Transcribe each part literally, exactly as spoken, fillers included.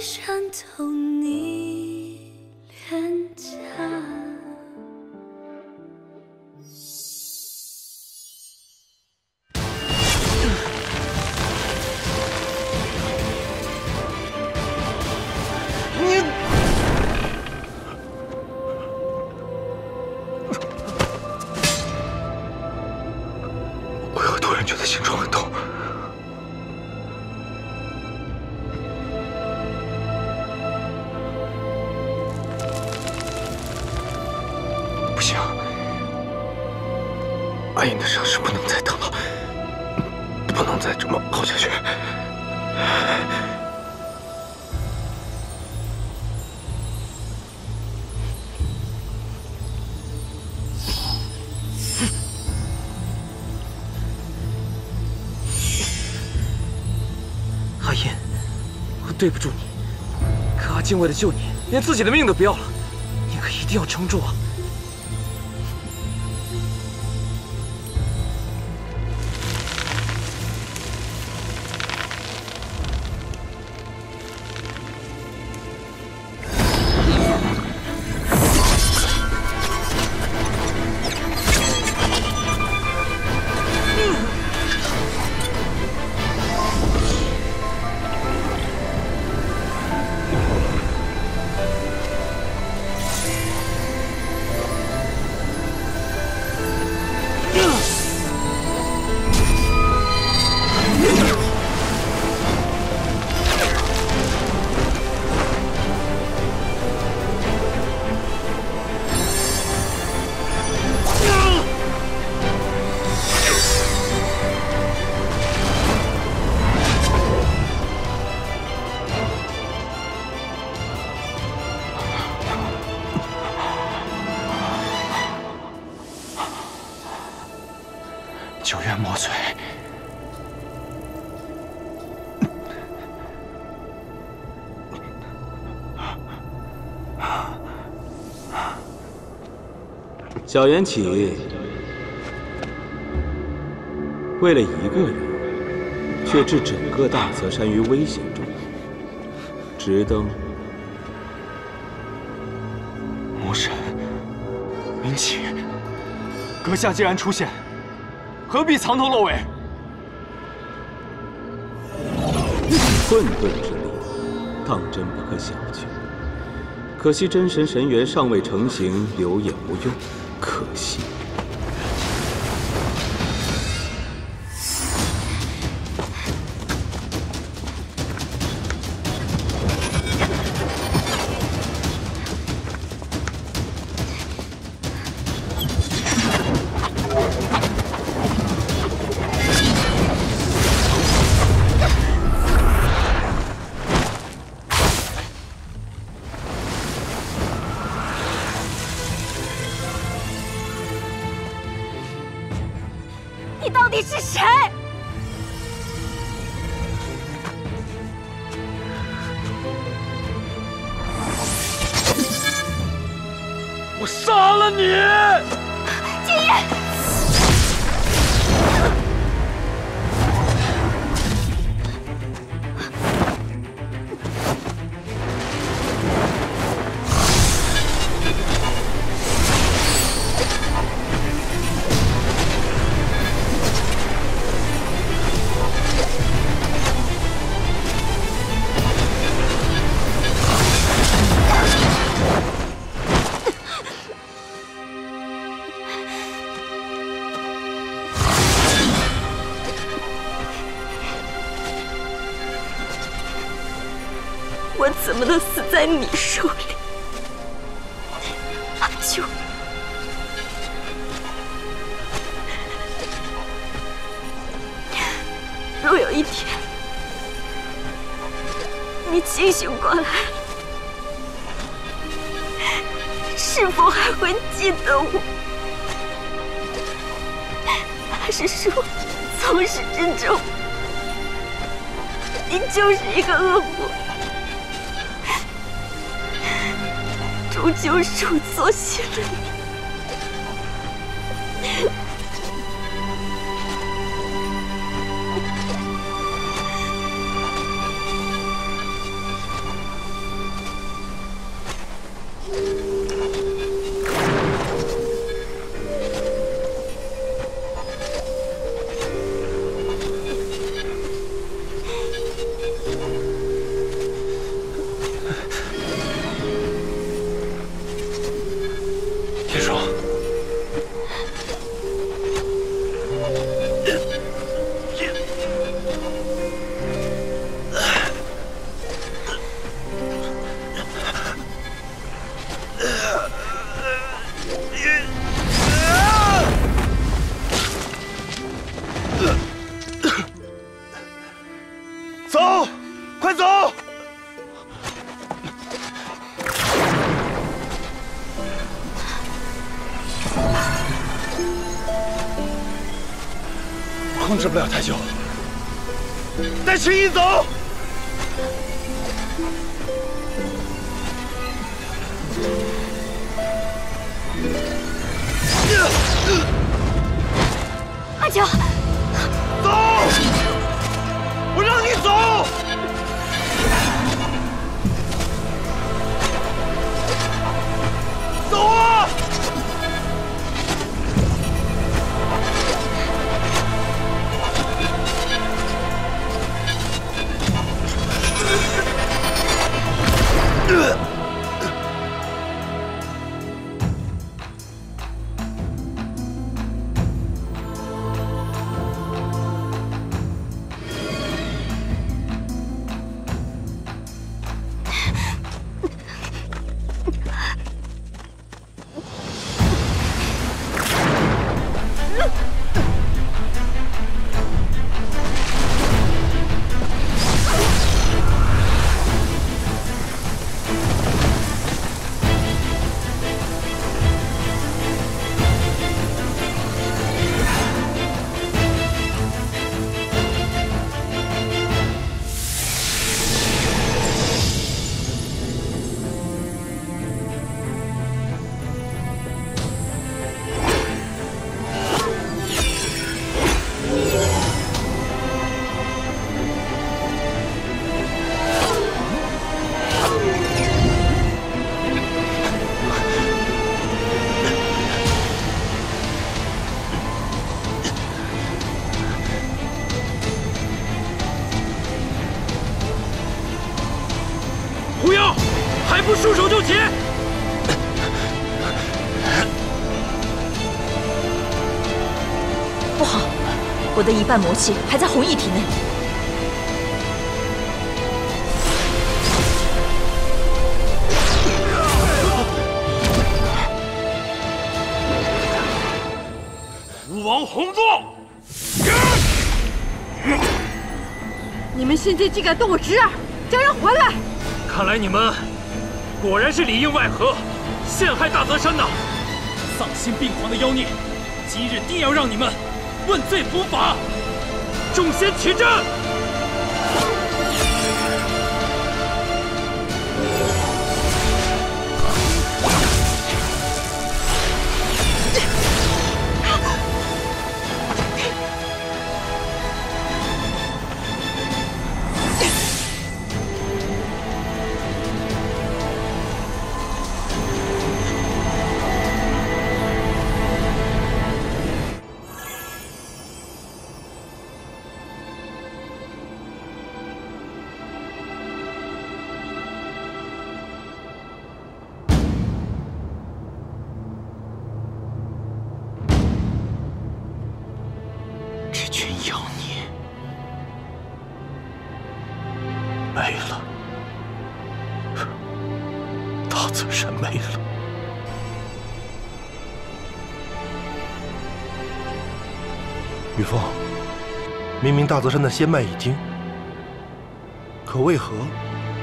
伤透你脸颊，你为何突然觉得心中很痛？ 阿银的伤势不能再等了，不能再这么耗下去。阿银，我对不住你，可阿金为了救你，连自己的命都不要了。你可一定要撑住啊！ 九渊魔髄，小缘起，为了一个人，却置整个大泽山于危险中，直登魔神。云起，阁下既然出现。 何必藏头露尾？混沌之力，当真不可小觑。可惜真神神元尚未成形，流言无用。可惜。在你手里，阿九，若有一天你清醒过来，是否还会记得我？还是说，从始至终，你就是一个恶魔？ 终究是我错信了你，控制不了太久，带迟疑走。 阿九，走！我让你走！走啊！呃 我的一半魔气还在红毅体内，吾王洪纵，你们趁机竟敢动我侄儿，将人还来！看来你们果然是里应外合，陷害大泽山呐！丧心病狂的妖孽，今日定要让你们！ 问罪伏法，众仙齐震！明明大泽山的仙脉已经，可为何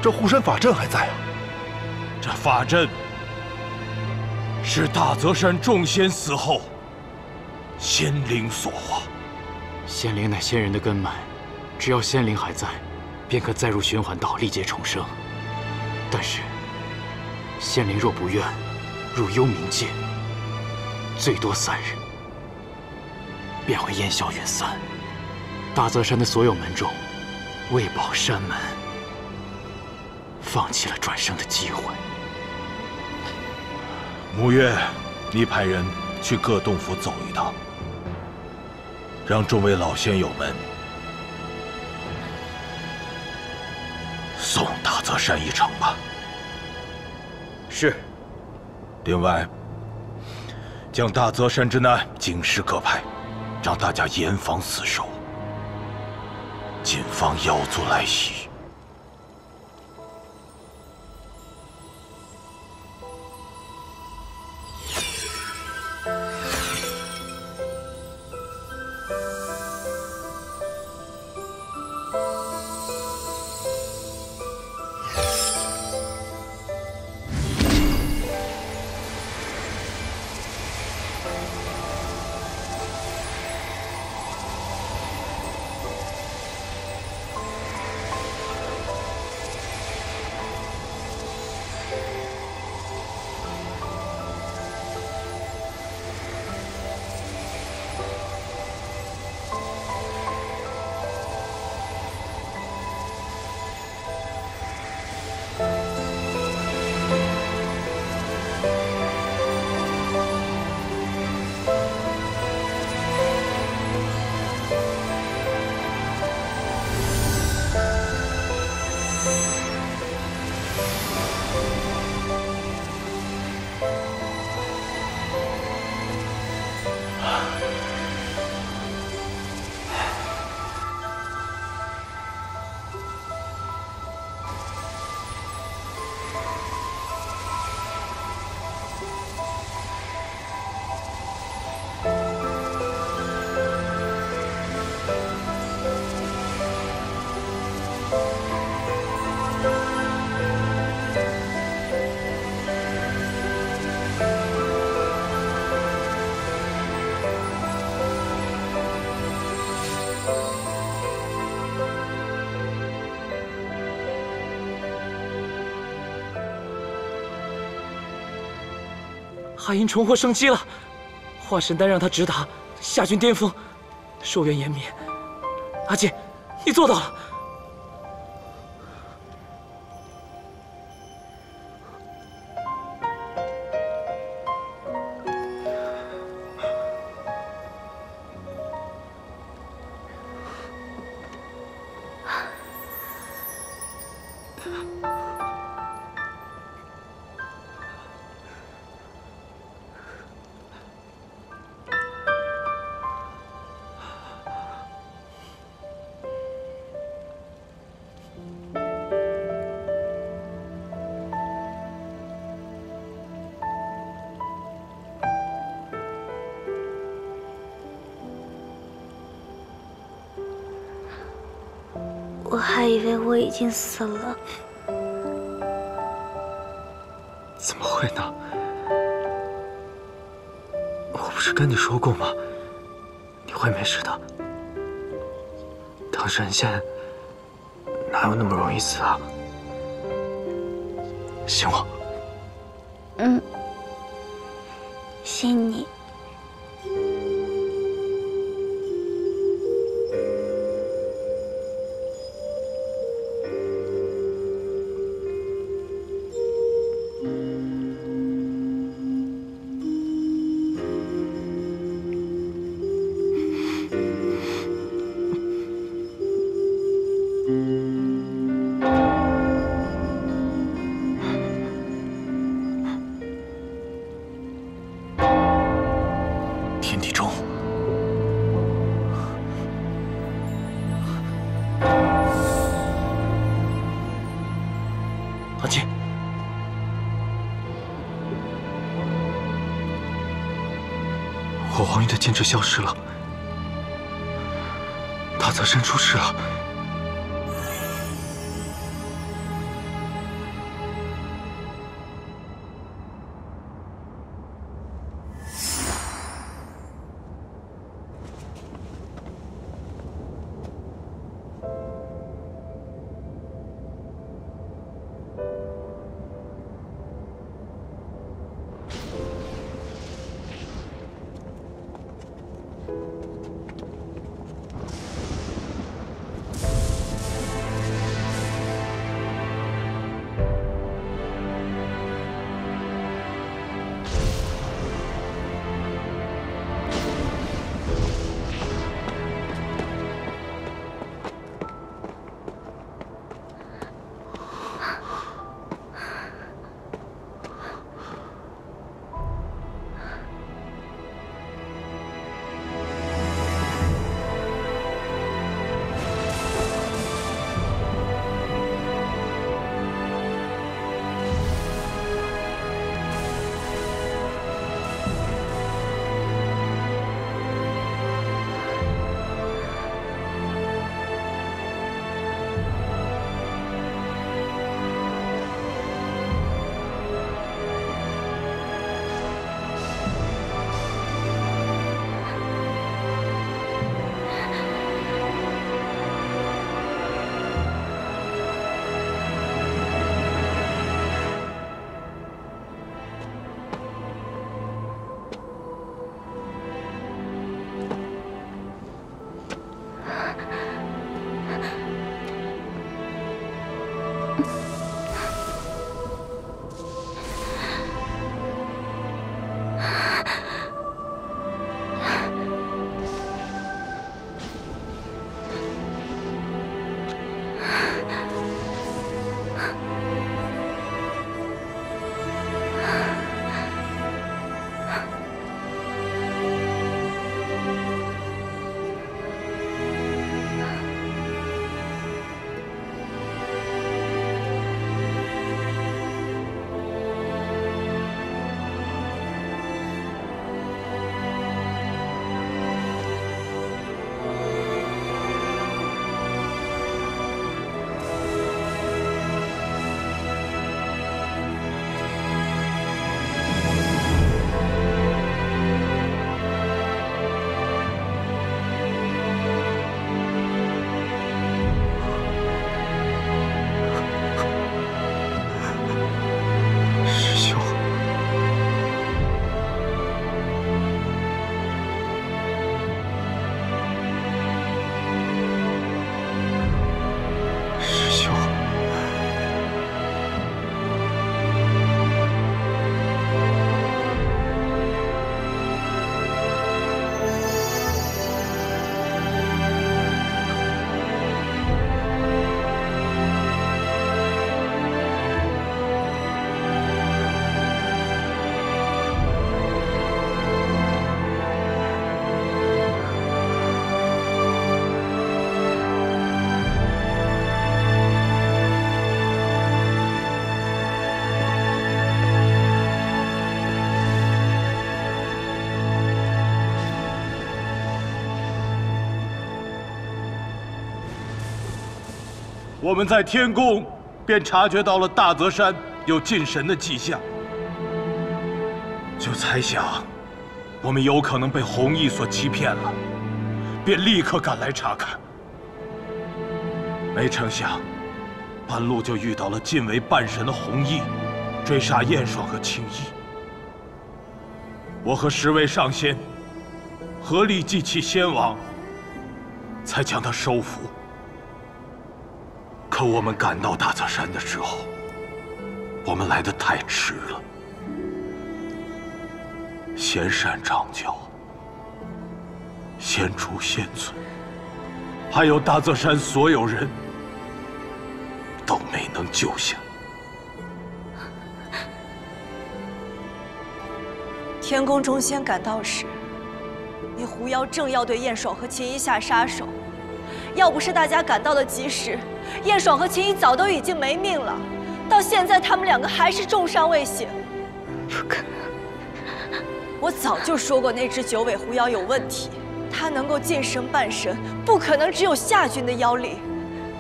这护身法阵还在啊？这法阵是大泽山众仙死后仙灵所化。仙灵乃仙人的根脉，只要仙灵还在，便可再入循环道历劫重生。但是，仙灵若不愿入幽冥界，最多三日，便会烟消云散。 大泽山的所有门众，为保山门，放弃了转生的机会。沐月，你派人去各洞府走一趟，让众位老仙友们送大泽山一程吧。是。另外，将大泽山之难警示各派，让大家严防死守。 谨防妖族来袭。阿银重获生机了，化神丹让他直达下军巅峰，寿元延绵。阿姐，你做到了！我还以为我已经死了，怎么会呢？我不是跟你说过吗？你会没事的。当神仙哪有那么容易死啊？信我。嗯，信你。 黄玉的剑指消失了，大泽山出事了。我们在天宫便察觉到了大泽山有进神的迹象，就猜想我们有可能被弘毅所欺骗了，便立刻赶来查看。没成想，半路就遇到了晋为半神的弘毅，追杀燕爽和青衣。我和十位上仙合力祭器仙王，才将他收服。 可我们赶到大泽山的时候，我们来得太迟了。仙山掌教、仙竹、仙尊，还有大泽山所有人，都没能救下。天宫中仙赶到时，你狐妖正要对燕爽和秦一下杀手。 要不是大家赶到的及时，燕爽和秦怡早都已经没命了。到现在，他们两个还是重伤未醒。不可能！我早就说过，那只九尾狐妖有问题。它能够进神半神，不可能只有夏君的妖力。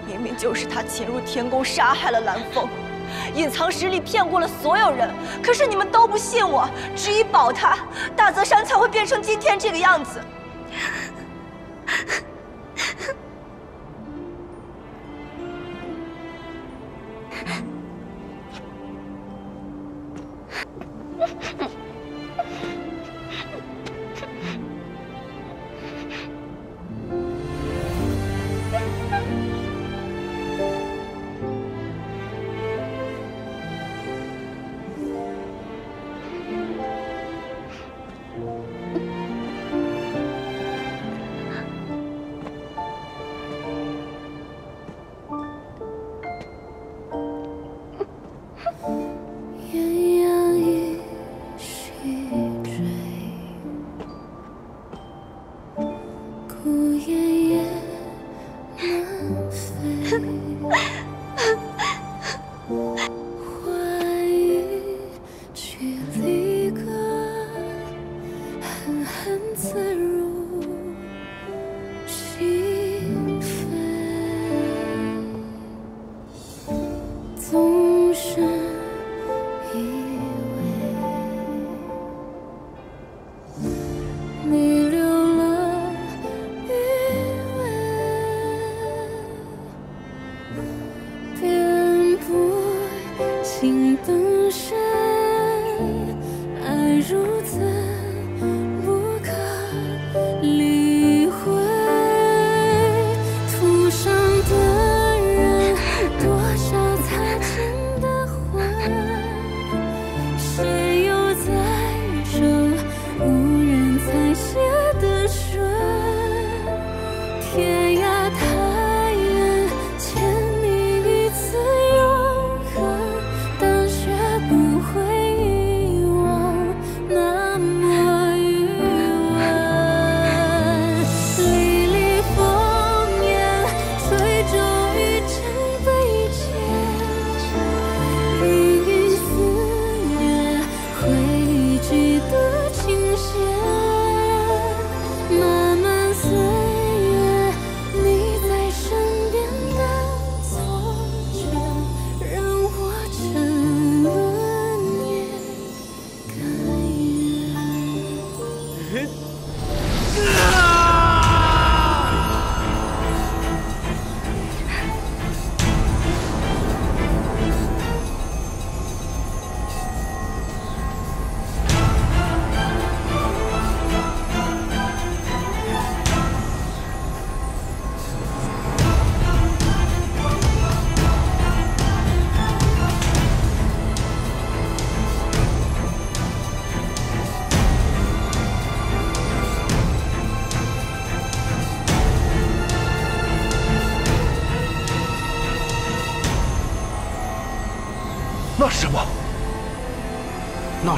明明就是他潜入天宫，杀害了蓝风，隐藏实力骗过了所有人。可是你们都不信我，只以保他，大泽山才会变成今天这个样子。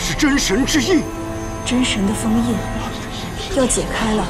是真神之印，真神的封印要解开了。啊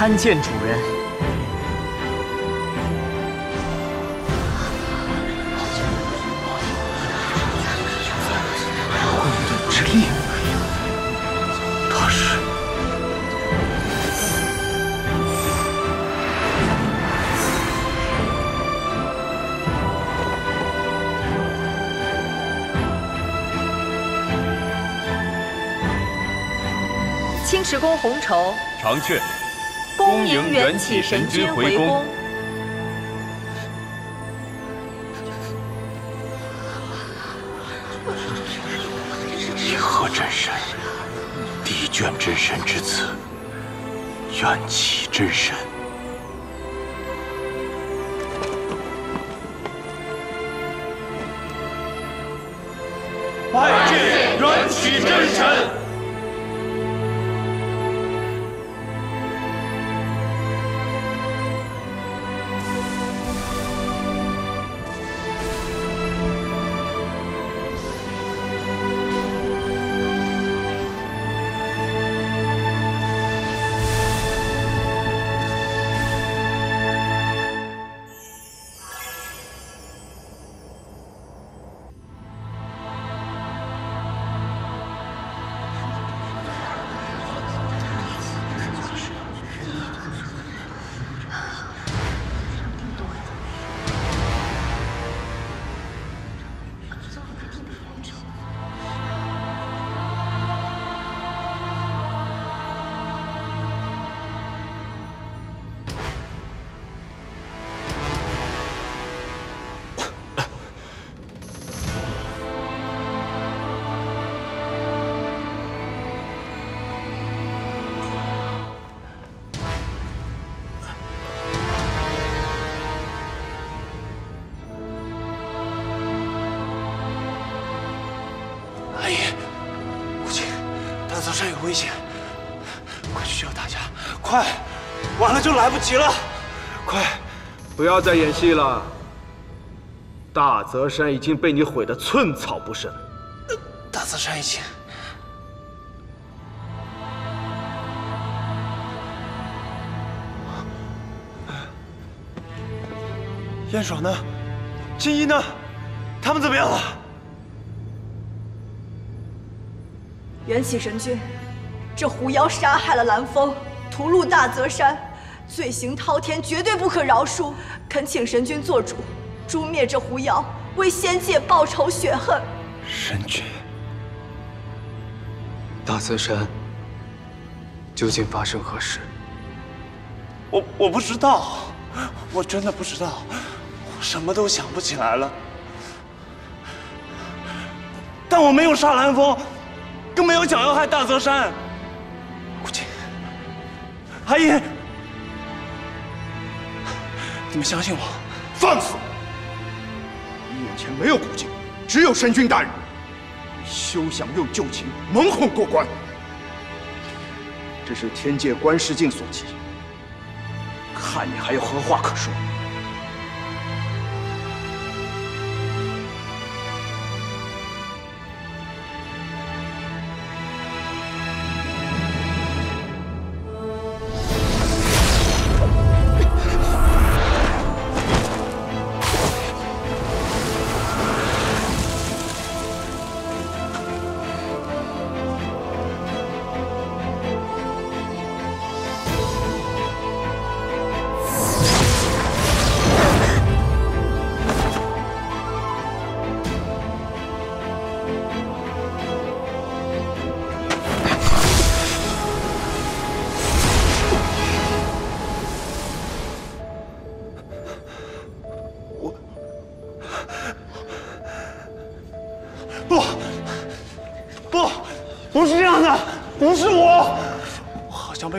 参见主人。混沌之力，他是青石宫红绸。 长雀，恭迎元启神君回宫。银河真神、帝卷真神之子，元启真神。拜见元启真神。 危险！快去救大家！快，晚了就来不及了！快，不要再演戏了。大泽山已经被你毁得寸草不生。大泽山已经……燕爽呢？金一呢？他们怎么样了？元启神君。 这狐妖杀害了蓝风，屠戮大泽山，罪行滔天，绝对不可饶恕。恳请神君做主，诛灭这狐妖，为仙界报仇雪恨。神君，大泽山究竟发生何事？我我不知道，我真的不知道，我什么都想不起来了。但我没有杀蓝风，更没有想要害大泽山。 阿姨，你们相信我！放肆！你眼前没有古镜，只有神君大人。休想用旧情蒙混过关，这是天界观世镜所及。看你还有何话可说！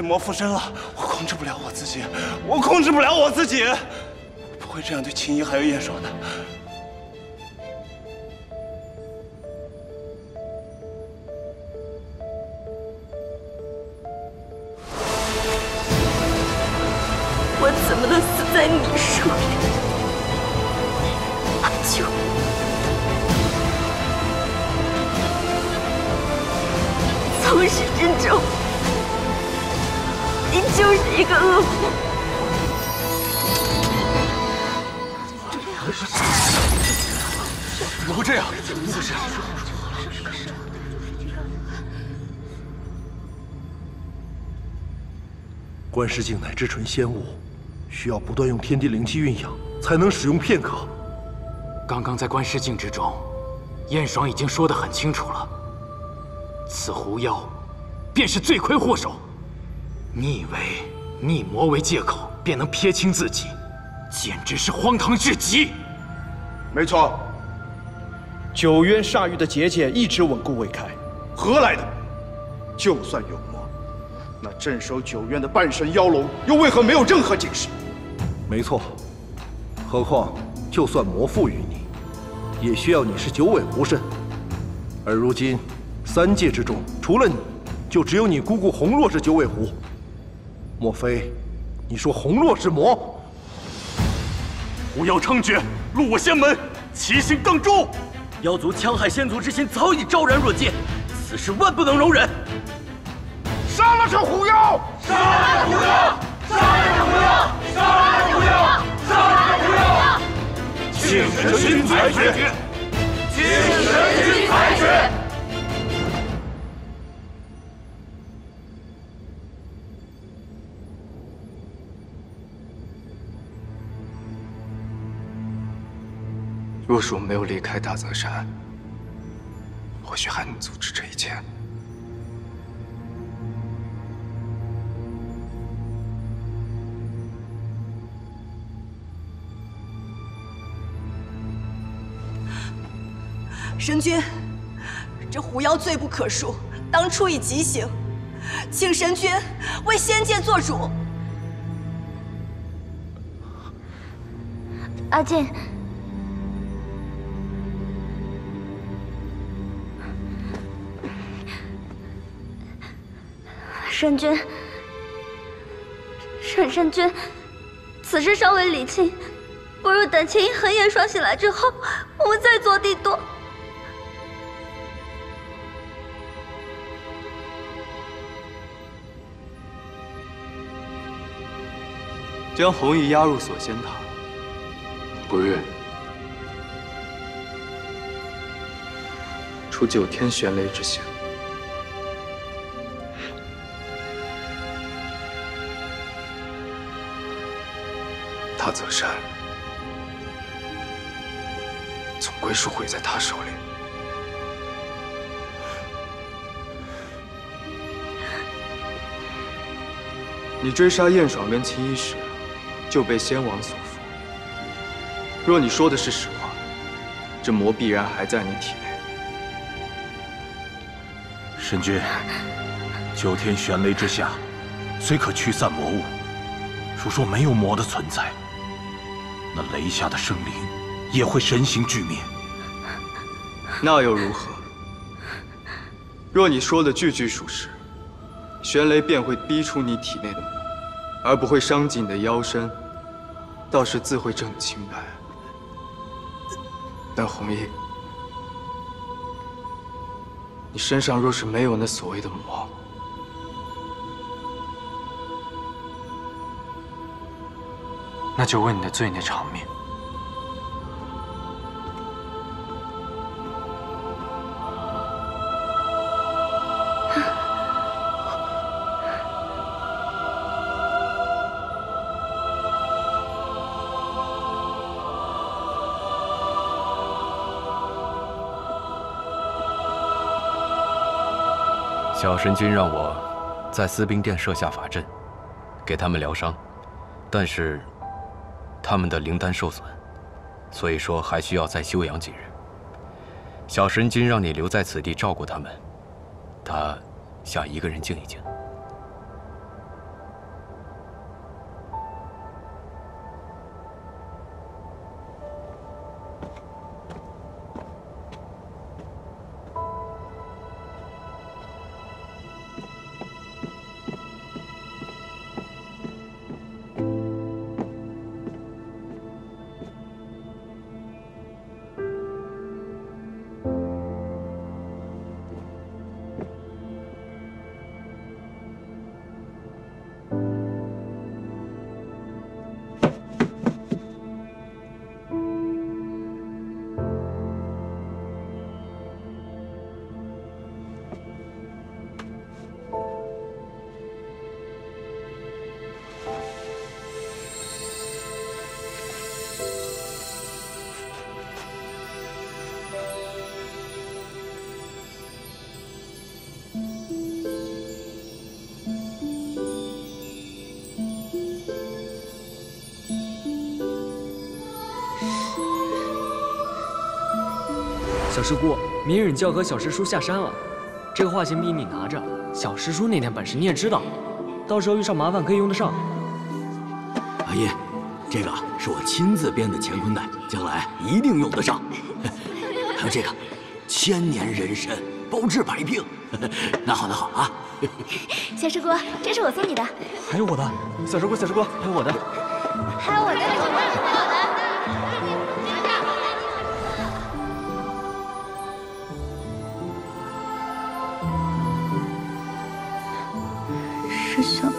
我附身了，我控制不了我自己，我控制不了我自己，不会这样对秦一还有燕爽的。我怎么能死在你手里？阿九，从始至终。 你只就是一个恶魔。怎么会这样？怎么回事？ 观世镜乃至纯仙物，需要不断用天地灵气蕴养，才能使用片刻。刚刚在观世镜之中，燕爽已经说得很清楚了，此狐妖便是罪魁祸首。你以为逆魔为借口便能撇清自己，简直是荒唐至极。没错，九渊煞域的结界一直稳固未开，何来的？就算有。 那镇守九渊的半神妖龙，又为何没有任何警示？没错，何况就算魔赋予你，也需要你是九尾狐身。而如今，三界之中，除了你，就只有你姑姑红若是九尾狐。莫非，你说红若是魔？狐妖猖獗，入我仙门，其心更重。妖族戕害仙族之心早已昭然若揭，此事万不能容忍。 杀了这狐妖！杀了狐妖！杀了这狐妖！杀了这狐妖！杀了这狐妖！请神君裁决！请神君裁决！若是我没有离开大泽山，或许还能阻止这一切。 神君，这狐妖罪不可恕，当处以极刑，请神君为仙界做主。阿进，神君，神神君，此事尚未理清，不如等青衣和夜霜醒来之后，我们再做定夺。 将弘毅押入锁仙塔。不日，除九天玄雷之刑。大泽山总归是毁在他手里。你追杀燕爽跟青衣时。 就被仙王所俘。若你说的是实话，这魔必然还在你体内。神君，九天玄雷之下，虽可驱散魔物，如若没有魔的存在，那雷下的生灵也会神形俱灭。那又如何？若你说的句句属实，玄雷便会逼出你体内的魔，而不会伤及你的妖身。 道士自会证清白，但弘毅，你身上若是没有那所谓的魔，那就为你的罪孽偿命。小神君让我在私兵殿设下法阵，给他们疗伤，但是他们的灵丹受损，所以说还需要再休养几日。小神君让你留在此地照顾他们，他想一个人静一静。小师姑，明日你就要和小师叔下山了，这个化形笔你拿着。小师叔那点本事你也知道，到时候遇上麻烦可以用得上。阿姨，这个是我亲自编的乾坤袋，将来一定用得上。还有这个千年人参，包治百病。拿好拿好啊！小师姑，这是我送你的。还有我的，小师姑小师姑，还有我的，还有我的。 师兄，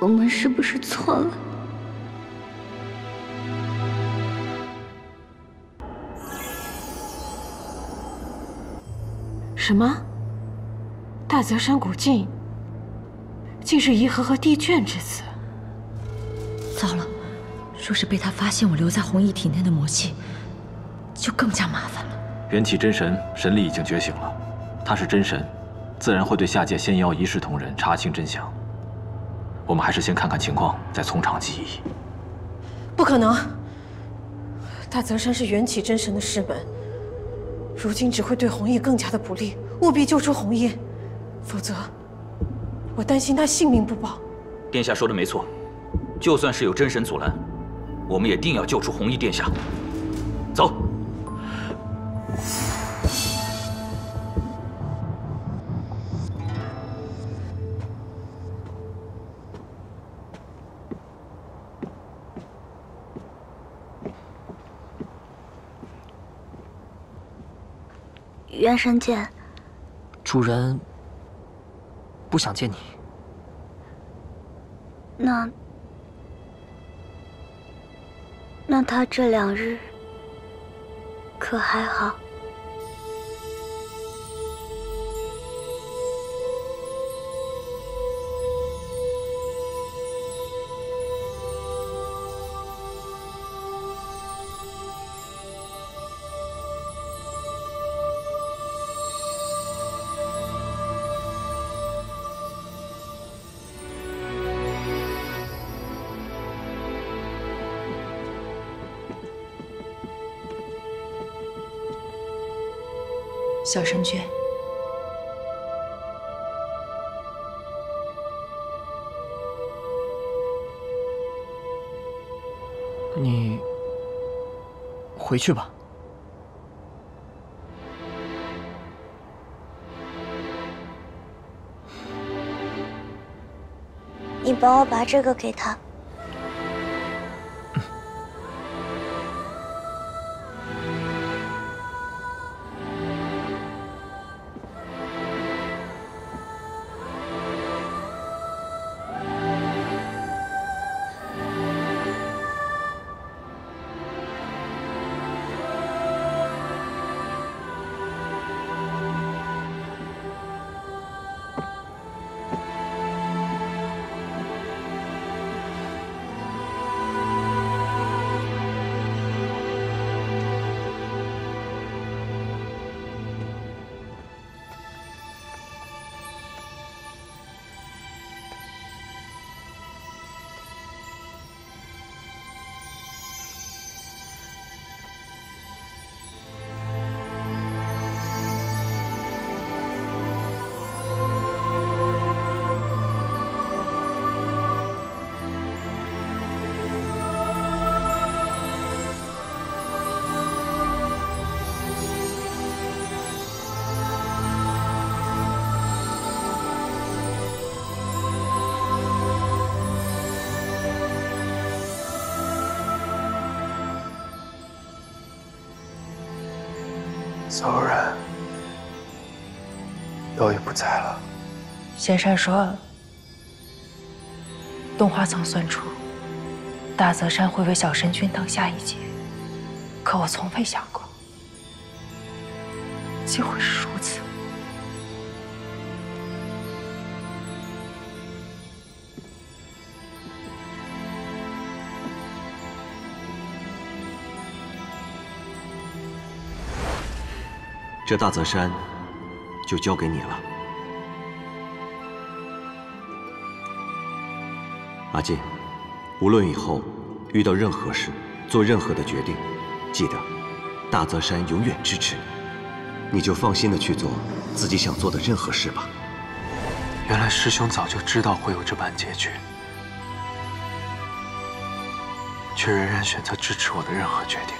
我们是不是错了？什么？大泽山古镜，竟是遗和和帝眷之子。糟了，若是被他发现我留在弘毅体内的魔气，就更加麻烦了。人体真神神力已经觉醒了，他是真神。 自然会对下界仙妖一视同仁，查清真相。我们还是先看看情况，再从长计议。不可能！大泽山是缘起真神的师门，如今只会对弘毅更加的不利，务必救出弘毅，否则我担心他性命不保。殿下说的没错，就算是有真神阻拦，我们也定要救出弘毅殿下。走。 元神剑，主人不想见你。那那他这两日可还好？小神君，你回去吧。你帮我把这个给他。 骚然，都已不在了。仙山说，动画曾算出，大泽山会为小神君当下一劫，可我从未想过，竟会是如此。这大泽山就交给你了，阿进。无论以后遇到任何事，做任何的决定，记得大泽山永远支持你，你就放心的去做自己想做的任何事吧。原来师兄早就知道会有这般结局，却仍然选择支持我的任何决定。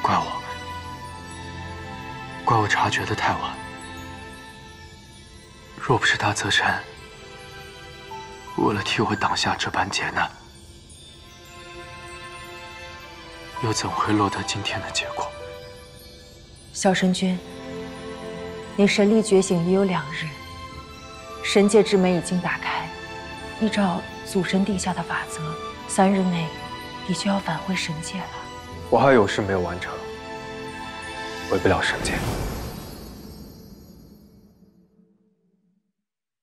怪我，怪我察觉的太晚。若不是大泽山为了替我挡下这般劫难， 又怎会落得今天的结果？小神君，你神力觉醒已有两日，神界之门已经打开，依照祖神定下的法则，三日内你就要返回神界了。我还有事没有完成，回不了神界。